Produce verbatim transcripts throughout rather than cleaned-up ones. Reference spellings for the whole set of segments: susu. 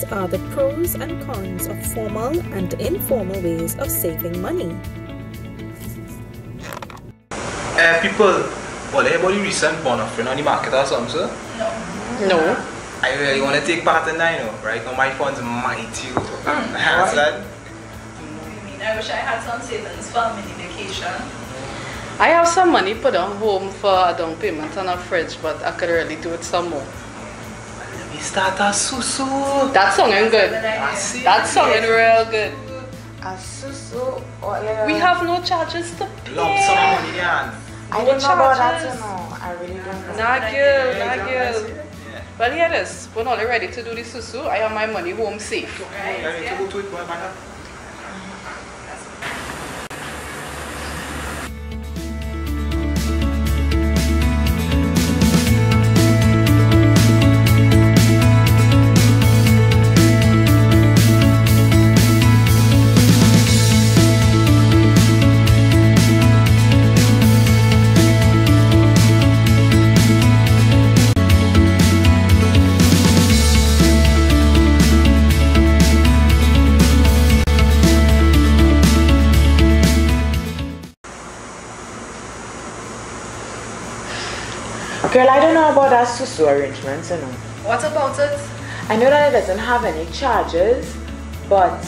What are the pros and cons of formal and informal ways of saving money? Uh, people, well, have you recent bond offering on the market or something, sir? No. No. I really want to take part in that, you know, right? Now my funds mighty. Mm. That's that. You mean I wish I had some savings for a mini vacation. I have some money put on home for a down payment on a fridge, but I could really do it some more. Let me start a susu. That song is good. That song is real good. A susu. We have no charges to pay. Lump some money, yeah. I don't know about that, you know. I really don't know. Nagil, Nagil. Well, here it is. We're not ready to do the susu. I have my money home safe. Right. I need to go to it, go back up. Girl, I don't know about that susu arrangement, you know. What about it? I know that it doesn't have any charges, but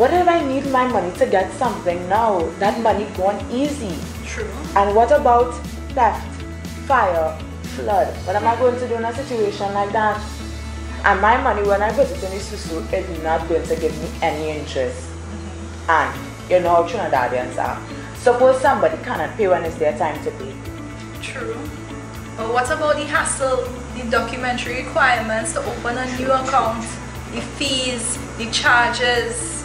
what if I need my money to get something now? That money gone easy. True. And what about theft, fire, flood? What am I going to do in a situation like that? And my money, when I put it in the susu, is not going to give me any interest. Mm-hmm. And you know how Trinidadians are. Suppose somebody cannot pay when it's their time to pay. True. But what about the hassle, the documentary requirements to open a new account, the fees, the charges?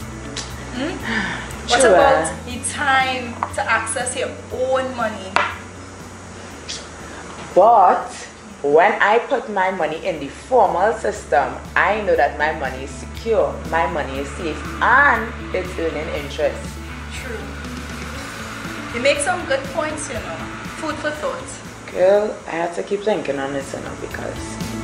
Hmm? What about the time to access your own money? But when I put my money in the formal system, I know that my money is secure, my money is safe, and it's earning interest. True. You make some good points, you know. Food for thought. Girl, I have to keep thinking on this, you know, because